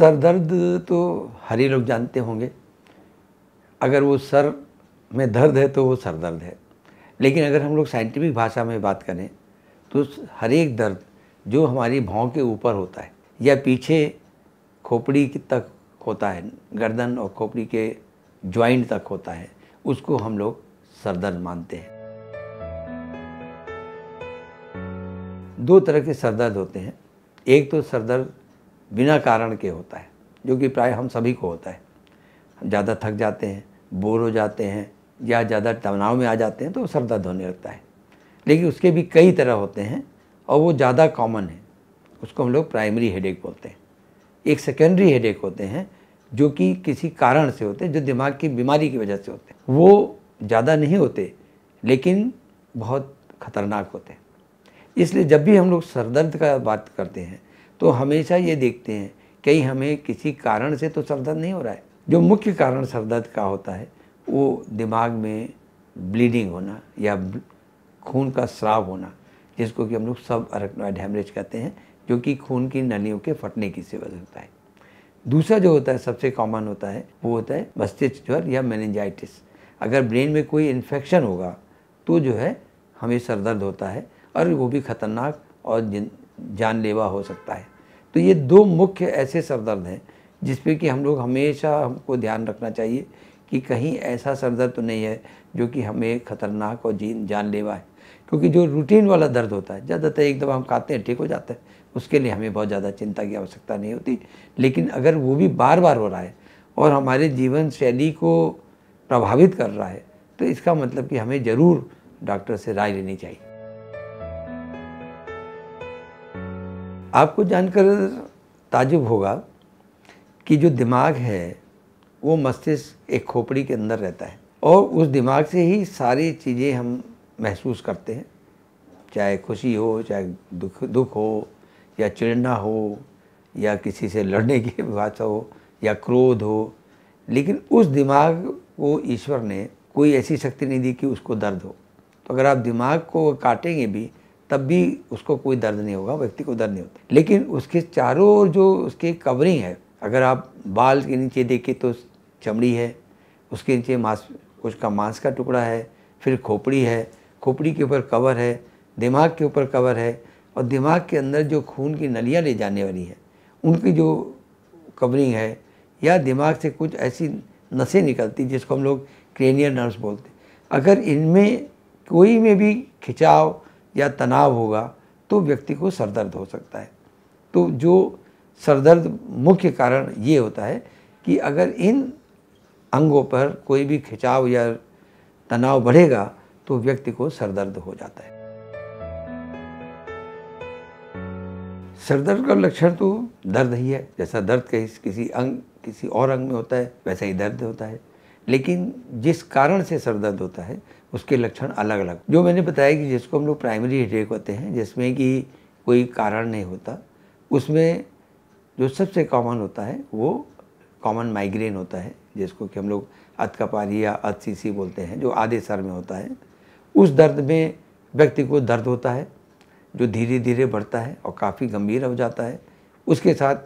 Sir दर्द तो हर ही लोग जानते होंगे। अगर वो सर में दर्द है तो वो सर दर्द है, लेकिन अगर हम लोग साइंटिफिक भाषा में बात करें तो हर एक दर्द जो हमारी भौं के ऊपर होता है या पीछे खोपड़ी तक होता है, गर्दन और खोपड़ी के ज्वाइंट तक होता है, उसको हम लोग सर दर्द मानते हैं। दो तरह के सर दर्द होते हैं। एक तो सर दर्द बिना कारण के होता है, जो कि प्राय हम सभी को होता है। हम ज़्यादा थक जाते हैं, बोर हो जाते हैं या ज़्यादा तनाव में आ जाते हैं तो सर दर्द होने लगता है। लेकिन उसके भी कई तरह होते हैं और वो ज़्यादा कॉमन है, उसको हम लोग प्राइमरी हेडेक बोलते हैं। एक सेकेंडरी हेडेक होते हैं जो कि किसी कारण से होते हैं, जो दिमाग की बीमारी की वजह से होते हैं। वो ज़्यादा नहीं होते लेकिन बहुत ख़तरनाक होते हैं। इसलिए जब भी हम लोग सरदर्द का बात करते हैं तो हमेशा ये देखते हैं कहीं हमें किसी कारण से तो सरदर्द नहीं हो रहा है। जो मुख्य कारण सरदर्द का होता है वो दिमाग में ब्लीडिंग होना या खून का स्राव होना, जिसको कि हम लोग सब अरेक्टोइड हेमरेज कहते हैं, जो कि खून की नलियों के फटने की से वजह होता है। दूसरा जो होता है सबसे कॉमन होता है वो होता है मस्तिष्क ज्वर या मेनिंजाइटिस। अगर ब्रेन में कोई इन्फेक्शन होगा तो जो है हमें सरदर्द होता है और वो भी ख़तरनाक और जानलेवा हो सकता है। तो ये दो मुख्य ऐसे सरदर्द हैं जिस पे कि हम लोग हमेशा हमको ध्यान रखना चाहिए कि कहीं ऐसा सरदर्द तो नहीं है जो कि हमें ख़तरनाक और जानलेवा है। क्योंकि जो रूटीन वाला दर्द होता है ज़्यादातर एक दफ़ा हम खाते हैं ठीक हो जाता है, उसके लिए हमें बहुत ज़्यादा चिंता की आवश्यकता नहीं होती। लेकिन अगर वो भी बार बार हो रहा है और हमारे जीवन शैली को प्रभावित कर रहा है तो इसका मतलब कि हमें ज़रूर डॉक्टर से राय लेनी चाहिए। आपको जानकर ताजुब होगा कि जो दिमाग है वो मस्तिष्क एक खोपड़ी के अंदर रहता है और उस दिमाग से ही सारी चीज़ें हम महसूस करते हैं, चाहे खुशी हो, चाहे दुख हो, या चिड़ना हो, या किसी से लड़ने की भाषा हो, या क्रोध हो। लेकिन उस दिमाग को ईश्वर ने कोई ऐसी शक्ति नहीं दी कि उसको दर्द हो। तो अगर आप दिमाग को काटेंगे भी तब भी उसको कोई दर्द नहीं होगा, व्यक्ति को दर्द नहीं होता। लेकिन उसके चारों ओर जो उसके कवरिंग है, अगर आप बाल के नीचे देखें तो चमड़ी है, उसके नीचे मांस का टुकड़ा है, फिर खोपड़ी है, खोपड़ी के ऊपर कवर है, दिमाग के ऊपर कवर है, और दिमाग के अंदर जो खून की नलियाँ ले जाने वाली हैं उनकी जो कवरिंग है, या दिमाग से कुछ ऐसी नसें निकलती जिसको हम लोग क्रेनियल नर्व्स बोलते हैं। अगर इनमें कोई में भी खिंचाव या तनाव होगा तो व्यक्ति को सरदर्द हो सकता है। तो जो सरदर्द मुख्य कारण ये होता है कि अगर इन अंगों पर कोई भी खिंचाव या तनाव बढ़ेगा तो व्यक्ति को सरदर्द हो जाता है। सरदर्द का लक्षण तो दर्द ही है। जैसा दर्द किसी और अंग में होता है वैसा ही दर्द होता है, लेकिन जिस कारण से सरदर्द होता है उसके लक्षण अलग अलग। जो मैंने बताया कि जिसको हम लोग प्राइमरी हेडेक होते हैं, जिसमें कि कोई कारण नहीं होता, उसमें जो सबसे कॉमन होता है वो कॉमन माइग्रेन होता है, जिसको कि हम लोग अधकपारी या अधसीसी बोलते हैं, जो आधे सर में होता है। उस दर्द में व्यक्ति को दर्द होता है जो धीरे धीरे बढ़ता है और काफ़ी गंभीर हो जाता है। उसके साथ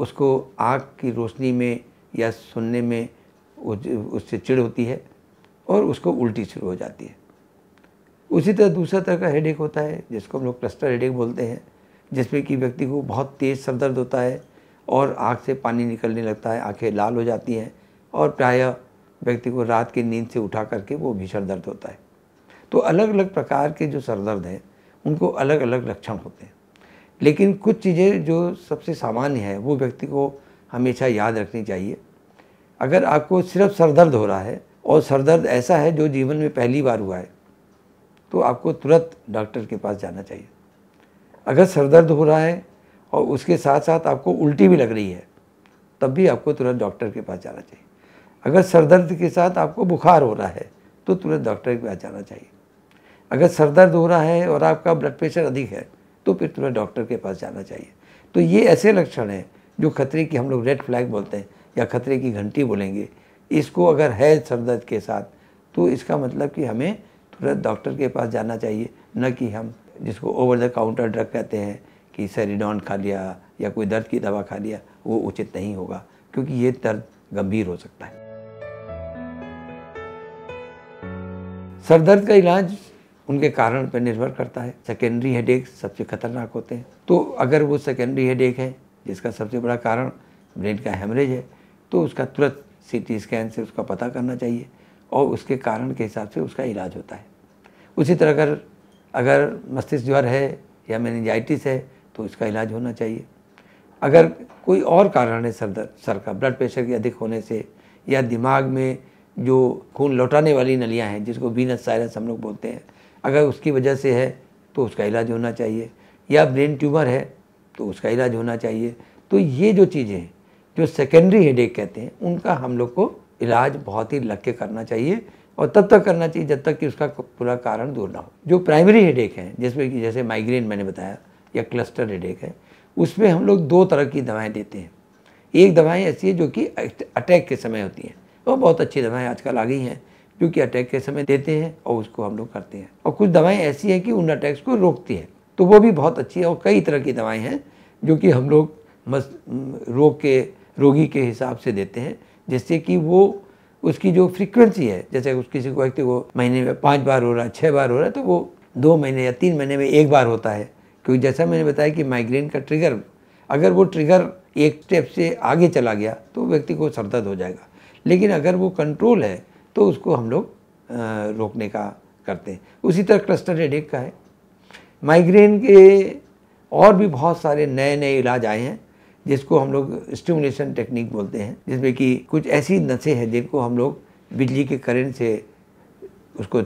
उसको आँख की रोशनी में या सुनने में उससे चिढ़ होती है और उसको उल्टी शुरू हो जाती है। उसी तरह दूसरा तरह का हेडेक होता है जिसको हम लोग क्लस्टर हेडेक बोलते हैं, जिसमें कि व्यक्ति को बहुत तेज़ सरदर्द होता है और आँख से पानी निकलने लगता है, आँखें लाल हो जाती हैं और प्रायः व्यक्ति को रात की नींद से उठा करके वो भीषण दर्द होता है। तो अलग अलग प्रकार के जो सरदर्द हैं उनको अलग अलग लक्षण होते हैं। लेकिन कुछ चीज़ें जो सबसे सामान्य है वो व्यक्ति को हमेशा याद रखनी चाहिए। अगर आपको सिर्फ सरदर्द हो रहा है और सरदर्द ऐसा है जो जीवन में पहली बार हुआ है तो आपको तुरंत डॉक्टर के पास जाना चाहिए। अगर सरदर्द हो रहा है और उसके साथ साथ आपको उल्टी भी लग रही है तब भी आपको तुरंत डॉक्टर के पास जाना चाहिए। अगर सरदर्द के साथ आपको बुखार हो रहा है तो तुरंत डॉक्टर के पास जाना चाहिए। अगर सरदर्द हो रहा है और आपका ब्लड प्रेशर अधिक है तो फिर तुरंत डॉक्टर के पास जाना चाहिए। तो ये ऐसे लक्षण हैं जो खतरे की हम लोग रेड फ्लैग बोलते हैं या खतरे की घंटी बोलेंगे। इसको अगर है सरदर्द के साथ तो इसका मतलब कि हमें तुरंत डॉक्टर के पास जाना चाहिए, न कि हम जिसको ओवर द काउंटर ड्रग कहते हैं कि सेरिडॉन खा लिया या कोई दर्द की दवा खा लिया, वो उचित नहीं होगा क्योंकि ये दर्द गंभीर हो सकता है। सर दर्द का इलाज उनके कारण पर निर्भर करता है। सेकेंडरी हेडेक सबसे खतरनाक होते हैं। तो अगर वो सेकेंडरी हेडेक है जिसका सबसे बड़ा कारण ब्रेन का हेमरेज है तो उसका तुरंत सीटी स्कैन से उसका पता करना चाहिए और उसके कारण के हिसाब से उसका इलाज होता है। उसी तरह अगर मस्तिष्क ज्वर है या मेनिंजाइटिस है तो इसका इलाज होना चाहिए। अगर कोई और कारण है सर दर्द, सर का ब्लड प्रेशर के अधिक होने से या दिमाग में जो खून लौटाने वाली नलियां हैं जिसको वीनस साइनस हम लोग बोलते हैं, अगर उसकी वजह से है तो उसका इलाज होना चाहिए, या ब्रेन ट्यूमर है तो उसका इलाज होना चाहिए। तो ये जो चीज़ें हैं जो सेकेंडरी हेडेक कहते हैं उनका हम लोग को इलाज बहुत ही लग के करना चाहिए और तब तक करना चाहिए जब तक कि उसका पूरा कारण दूर ना हो। जो प्राइमरी हेडेक है जिसमें कि जैसे माइग्रेन मैंने बताया या क्लस्टर हेडेक है, उसमें हम लोग दो तरह की दवाएं देते हैं। एक दवाएं ऐसी है जो कि अटैक के समय होती हैं, वो बहुत अच्छी दवाएं आजकल आ गई हैं जो कि अटैक के समय देते हैं और उसको हम लोग करते हैं, और कुछ दवाएं ऐसी हैं कि उन अटैक्स को रोकती हैं तो वो भी बहुत अच्छी है। और कई तरह की दवाएँ हैं जो कि हम लोग रोगी के हिसाब से देते हैं जिससे कि वो उसकी जो फ्रीक्वेंसी है, जैसे उस किसी को व्यक्ति को महीने में 5 बार हो रहा है, 6 बार हो रहा है तो वो 2 महीने या 3 महीने में 1 बार होता है। क्योंकि जैसा मैंने बताया कि माइग्रेन का ट्रिगर, अगर वो ट्रिगर 1 स्टेप से आगे चला गया तो व्यक्ति को सर दर्द हो जाएगा, लेकिन अगर वो कंट्रोल है तो उसको हम लोग रोकने का करते हैं। उसी तरह क्लस्टर हेडेक का है। माइग्रेन के और भी बहुत सारे नए नए इलाज आए हैं जिसको हम लोग स्टिमुलेशन टेक्निक बोलते हैं, जिसमें कि कुछ ऐसी नसें हैं जिनको हम लोग बिजली के करंट से उसको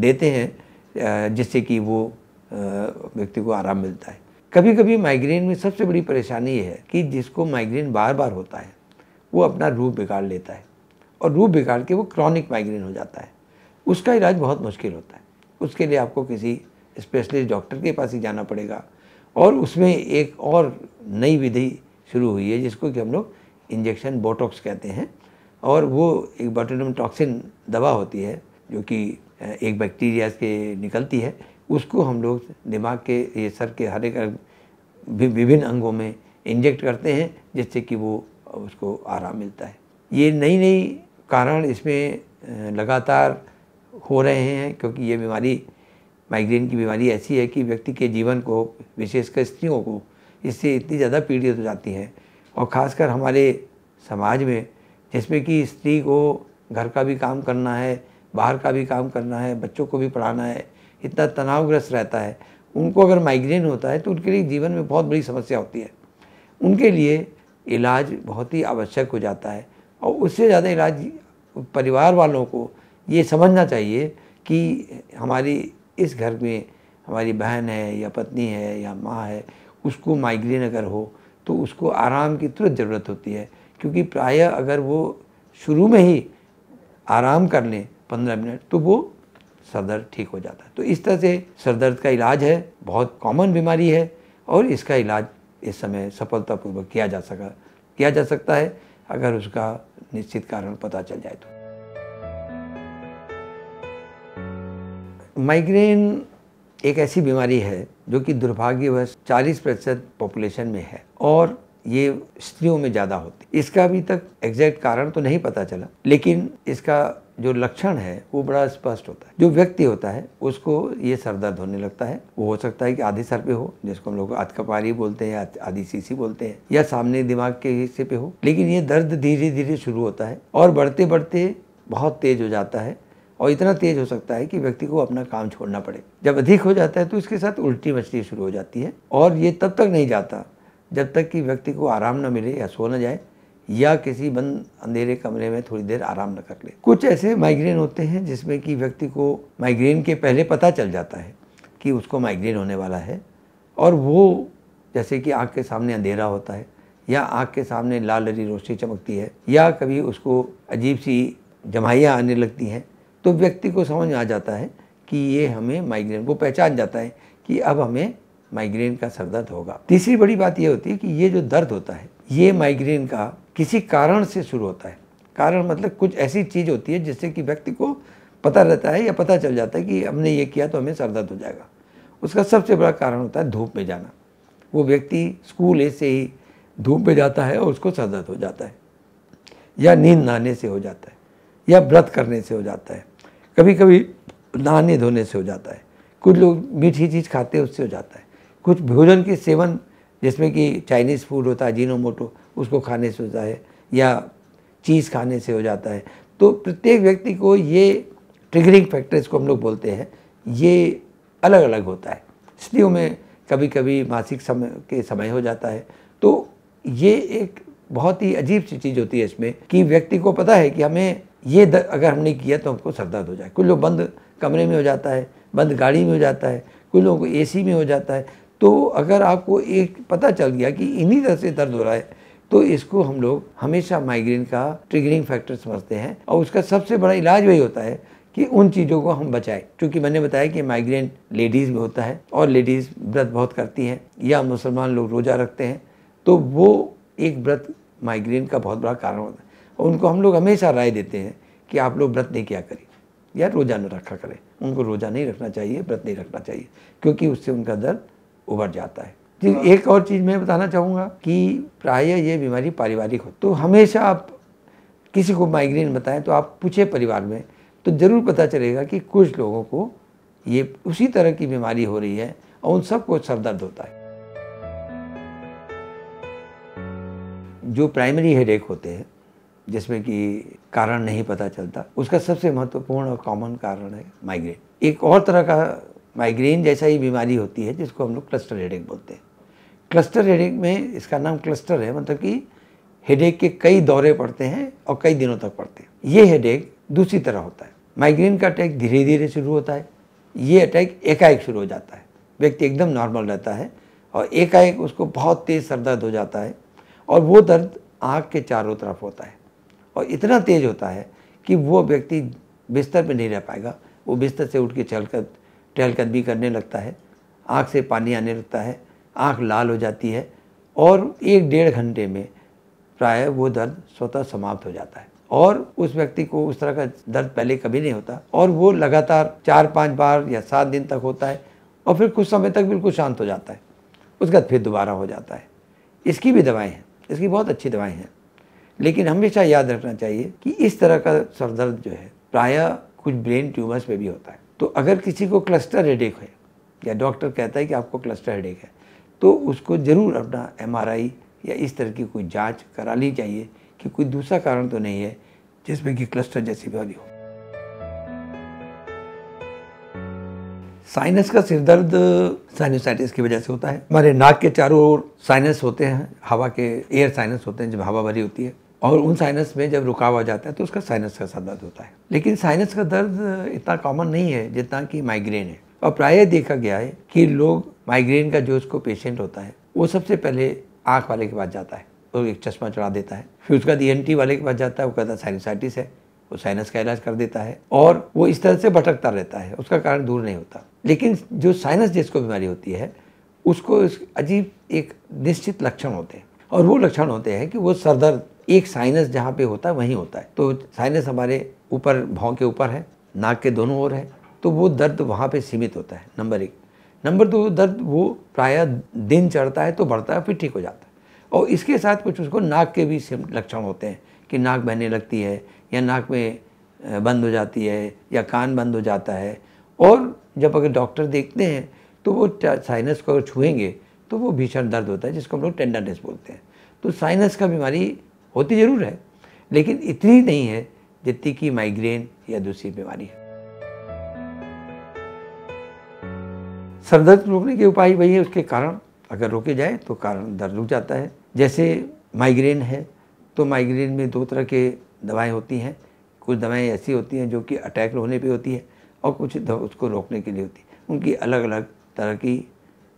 देते हैं जिससे कि वो व्यक्ति को आराम मिलता है। कभी कभी माइग्रेन में सबसे बड़ी परेशानी ये है कि जिसको माइग्रेन बार बार होता है वो अपना रूप बिगाड़ लेता है और रूप बिगाड़ के वो क्रॉनिक माइग्रेन हो जाता है। उसका इलाज बहुत मुश्किल होता है। उसके लिए आपको किसी स्पेशलिस्ट डॉक्टर के पास ही जाना पड़ेगा। और उसमें एक और नई विधि शुरू हुई है जिसको कि हम लोग इंजेक्शन बोटॉक्स कहते हैं, और वो एक बोटुलिनम टॉक्सिन दवा होती है जो कि एक बैक्टीरिया से निकलती है। उसको हम लोग दिमाग के ये सर के हर एक विभिन्न अंगों में इंजेक्ट करते हैं जिससे कि वो उसको आराम मिलता है। ये नई नई कारण इसमें लगातार हो रहे हैं क्योंकि ये बीमारी, माइग्रेन की बीमारी ऐसी है कि व्यक्ति के जीवन को, विशेषकर स्त्रियों को, इससे इतनी ज़्यादा पीड़ित हो जाती हैं। और ख़ासकर हमारे समाज में जिसमें कि स्त्री को घर का भी काम करना है, बाहर का भी काम करना है, बच्चों को भी पढ़ाना है, इतना तनावग्रस्त रहता है, उनको अगर माइग्रेन होता है तो उनके लिए जीवन में बहुत बड़ी समस्या होती है। उनके लिए इलाज बहुत ही आवश्यक हो जाता है। और उससे ज़्यादा इलाज परिवार वालों को ये समझना चाहिए कि हमारी इस घर में हमारी बहन है या पत्नी है या माँ है, उसको माइग्रेन अगर हो तो उसको आराम की तुरंत ज़रूरत होती है। क्योंकि प्रायः अगर वो शुरू में ही आराम कर लें 15 मिनट तो वो सर दर्द ठीक हो जाता है। तो इस तरह से सर दर्द का इलाज है, बहुत कॉमन बीमारी है और इसका इलाज इस समय सफलतापूर्वक किया जा सकता है अगर उसका निश्चित कारण पता चल जाए तो। माइग्रेन एक ऐसी बीमारी है जो कि दुर्भाग्यवश 40% पॉपुलेशन में है और ये स्त्रियों में ज़्यादा होती है। इसका अभी तक एग्जैक्ट कारण तो नहीं पता चला, लेकिन इसका जो लक्षण है वो बड़ा स्पष्ट होता है। जो व्यक्ति होता है उसको ये सर दर्द होने लगता है। वो हो सकता है कि आधे सर पे हो, जिसको हम लोग अधकपारी बोलते हैं, आधी सीसी बोलते हैं, या सामने दिमाग के हिस्से पे हो। लेकिन ये दर्द धीरे धीरे शुरू होता है और बढ़ते बढ़ते बहुत तेज़ हो जाता है और इतना तेज़ हो सकता है कि व्यक्ति को अपना काम छोड़ना पड़े। जब अधिक हो जाता है तो इसके साथ उल्टी मचली शुरू हो जाती है और ये तब तक नहीं जाता जब तक कि व्यक्ति को आराम न मिले या सो न जाए या किसी बंद अंधेरे कमरे में थोड़ी देर आराम न कर ले। कुछ ऐसे माइग्रेन होते हैं जिसमें कि व्यक्ति को माइग्रेन के पहले पता चल जाता है कि उसको माइग्रेन होने वाला है, और वो जैसे कि आँख के सामने अंधेरा होता है या आँख के सामने लाल हरी रोशनी चमकती है या कभी उसको अजीब सी जमाइयाँ आने लगती हैं तो व्यक्ति को समझ आ जाता है कि ये हमें माइग्रेन, वो पहचान जाता है कि अब हमें माइग्रेन का सर दर्द होगा। तीसरी बड़ी बात ये होती है कि ये जो दर्द होता है ये माइग्रेन का किसी कारण से शुरू होता है। कारण मतलब कुछ ऐसी चीज़ होती है जिससे कि व्यक्ति को पता रहता है या पता चल जाता है कि हमने ये किया तो हमें सर दर्द हो जाएगा। उसका सबसे बड़ा कारण होता है धूप में जाना। वो व्यक्ति स्कूल एज से ही धूप में जाता है और उसको सरदर्द हो जाता है, या नींद ना आने से हो जाता है, या व्रत करने से हो जाता है, कभी कभी नहाने धोने से हो जाता है, कुछ लोग मीठी चीज़ खाते हैं उससे हो जाता है, कुछ भोजन के सेवन जिसमें कि चाइनीज़ फूड होता है अजीनोमोटो उसको खाने से होता है, या चीज़ खाने से हो जाता है। तो प्रत्येक व्यक्ति को ये ट्रिगरिंग फैक्टर्स को हम लोग बोलते हैं, ये अलग अलग होता है, स्त्रियों में कभी कभी मासिक समय के समय हो जाता है। तो ये एक बहुत ही अजीब सी चीज़ होती है इसमें कि व्यक्ति को पता है कि हमें ये अगर हमने किया तो हमको सर दर्द हो जाए। कुछ लोग बंद कमरे में हो जाता है, बंद गाड़ी में हो जाता है, कुछ लोगों को एसी में हो जाता है। तो अगर आपको एक पता चल गया कि इन्हीं तरह से दर्द हो रहा है तो इसको हम लोग हमेशा माइग्रेन का ट्रिगरिंग फैक्टर समझते हैं, और उसका सबसे बड़ा इलाज वही होता है कि उन चीज़ों को हम बचाएं। क्योंकि मैंने बताया कि माइग्रेन लेडीज़ में होता है और लेडीज़ व्रत बहुत करती हैं, या मुसलमान लोग रोज़ा रखते हैं, तो वो एक व्रत माइग्रेन का बहुत बड़ा कारण होता है। और उनको हम लोग हमेशा राय देते हैं कि आप लोग व्रत नहीं किया करें या रोज़ा न रखा करें। उनको रोज़ा नहीं रखना चाहिए, व्रत नहीं रखना चाहिए, क्योंकि उससे उनका दर्द उभर जाता है। जी, एक और चीज़ मैं बताना चाहूँगा कि प्रायः ये बीमारी पारिवारिक हो, तो हमेशा आप किसी को माइग्रेन बताएं तो आप पूछे परिवार में, तो ज़रूर पता चलेगा कि कुछ लोगों को ये उसी तरह की बीमारी हो रही है और उन सबको सर दर्द होता है। जो प्राइमरी हेडेक होते हैं जिसमें कि कारण नहीं पता चलता, उसका सबसे महत्वपूर्ण और कॉमन कारण है माइग्रेन। एक और तरह का माइग्रेन जैसा ही बीमारी होती है जिसको हम लोग क्लस्टर हेडेक बोलते हैं। क्लस्टर हेडेक में, इसका नाम क्लस्टर है, मतलब कि हेडेक के कई दौरे पड़ते हैं और कई दिनों तक पड़ते हैं। ये हेडेक दूसरी तरह होता है। माइग्रेन का अटैक धीरे धीरे शुरू होता है, ये अटैक एकाएक शुरू हो जाता है। व्यक्ति एकदम नॉर्मल रहता है और एकाएक उसको बहुत तेज़ सर दर्द हो जाता है, और वो दर्द आँख के चारों तरफ होता है और इतना तेज़ होता है कि वो व्यक्ति बिस्तर पर नहीं रह पाएगा। वो बिस्तर से उठ के टहलकदमी करने लगता है, आँख से पानी आने लगता है, आँख लाल हो जाती है, और एक डेढ़ घंटे में प्रायः वो दर्द स्वतः समाप्त हो जाता है। और उस व्यक्ति को उस तरह का दर्द पहले कभी नहीं होता, और वो लगातार 4-5 बार या 7 दिन तक होता है, और फिर कुछ समय तक बिल्कुल शांत हो जाता है, उसके बाद फिर दोबारा हो जाता है। इसकी भी दवाएँ हैं, इसकी बहुत अच्छी दवाएँ हैं, लेकिन हमेशा याद रखना चाहिए कि इस तरह का सरदर्द जो है प्रायः कुछ ब्रेन ट्यूमर्स पे भी होता है। तो अगर किसी को क्लस्टर हेडेक है या डॉक्टर कहता है कि आपको क्लस्टर हेडेक है, तो उसको ज़रूर अपना MRI या इस तरह की कोई जांच करा ली चाहिए कि कोई दूसरा कारण तो नहीं है जिसमें कि क्लस्टर जैसी बीमारी हो। साइनस का सिरदर्द साइनोसाइटिस की वजह से होता है। हमारे नाक के चारों ओर साइनस होते हैं, हवा के एयर साइनस होते हैं जब हवा भरी होती है, और उन साइनस में जब रुकाव आ जाता है तो उसका साइनस का सर दर्द होता है। लेकिन साइनस का दर्द इतना कॉमन नहीं है जितना कि माइग्रेन है, और प्रायः देखा गया है कि लोग माइग्रेन का जो उसको पेशेंट होता है वो सबसे पहले आँख वाले के पास जाता है, वो एक चश्मा चढ़ा देता है, फिर उसका ENT वाले के पास जाता है, वो कहता है साइनोसाइटिस है, वो साइनस का इलाज कर देता है, और वो इस तरह से भटकता रहता है, उसका कारण दूर नहीं होता। लेकिन जो साइनस जिसको बीमारी होती है उसको अजीब एक निश्चित लक्षण होते हैं, और वो लक्षण होते हैं कि वो सरदर्द एक साइनस जहाँ पे होता है वहीं होता है। तो साइनस हमारे ऊपर भौं के ऊपर है, नाक के दोनों ओर है, तो वो दर्द वहाँ पे सीमित होता है, नंबर 1। नंबर 2, दर्द वो प्रायः दिन चढ़ता है तो बढ़ता है, फिर ठीक हो जाता है, और इसके साथ कुछ उसको नाक के भी लक्षण होते हैं कि नाक बहने लगती है, या नाक में बंद हो जाती है, या कान बंद हो जाता है। और जब अगर डॉक्टर देखते हैं तो वो साइनस को छुएंगे तो वो भीषण दर्द होता है, जिसको हम लोग टेंडरनेस बोलते हैं। तो साइनस का बीमारी होती ज़रूर है, लेकिन इतनी नहीं है जितनी कि माइग्रेन या दूसरी बीमारी है। सरदर्द रोकने के उपाय वही है, उसके कारण अगर रोके जाए तो कारण दर्द रुक जाता है। जैसे माइग्रेन है तो माइग्रेन में 2 तरह के दवाएं होती हैं। कुछ दवाएं ऐसी होती हैं जो कि अटैक होने पे होती है, और कुछ उसको रोकने के लिए होती है। उनकी अलग अलग तरह की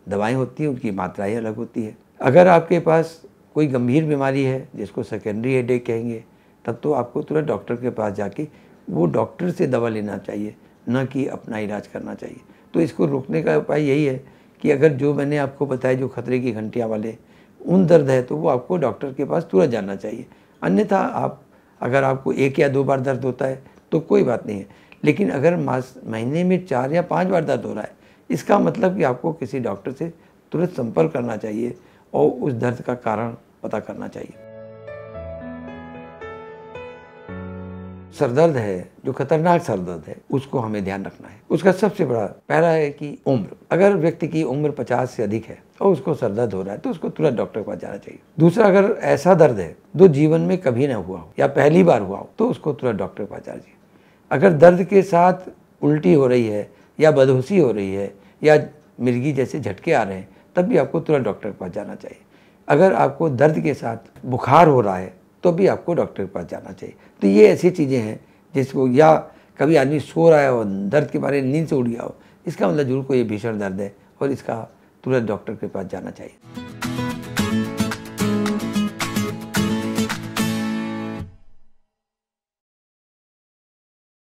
दवाएं होती हैं, उनकी मात्राएं अलग होती है। अगर आपके पास कोई गंभीर बीमारी है जिसको सेकेंडरी हेडेक कहेंगे, तब तो आपको तुरंत डॉक्टर के पास जाके वो डॉक्टर से दवा लेना चाहिए, न कि अपना इलाज करना चाहिए। तो इसको रोकने का उपाय यही है कि अगर जो मैंने आपको बताया जो खतरे की घंटियाँ वाले उन दर्द है तो वो आपको डॉक्टर के पास तुरंत जाना चाहिए। अन्यथा आप अगर आपको 1 या 2 बार दर्द होता है तो कोई बात नहीं है, लेकिन अगर महीने में 4 या 5 बार दर्द हो रहा है, इसका मतलब कि आपको किसी डॉक्टर से तुरंत संपर्क करना चाहिए और उस दर्द का कारण पता करना चाहिए। सर दर्द है जो खतरनाक सर दर्द है उसको हमें ध्यान रखना है। उसका सबसे बड़ा पहला है कि उम्र, अगर व्यक्ति की उम्र 50 से अधिक है और उसको सर दर्द हो रहा है तो उसको तुरंत डॉक्टर के पास जाना चाहिए। दूसरा, अगर ऐसा दर्द है जो जीवन में कभी ना हुआ हो या पहली बार हुआ हो तो उसको तुरंत डॉक्टर के पास जाना चाहिए। अगर दर्द के साथ उल्टी हो रही है या बदहूसी हो रही है या मिर्गी जैसे झटके आ रहे हैं तब भी आपको तुरंत डॉक्टर के पास जाना चाहिए। अगर आपको दर्द के साथ बुखार हो रहा है तो भी आपको डॉक्टर के पास जाना चाहिए। तो ये ऐसी चीज़ें हैं जिसको, या कभी आदमी सो रहा है और दर्द के बारे में नींद से उड़ गया हो, इसका मतलब जरूर कोई भीषण दर्द है और इसका तुरंत डॉक्टर के पास जाना चाहिए।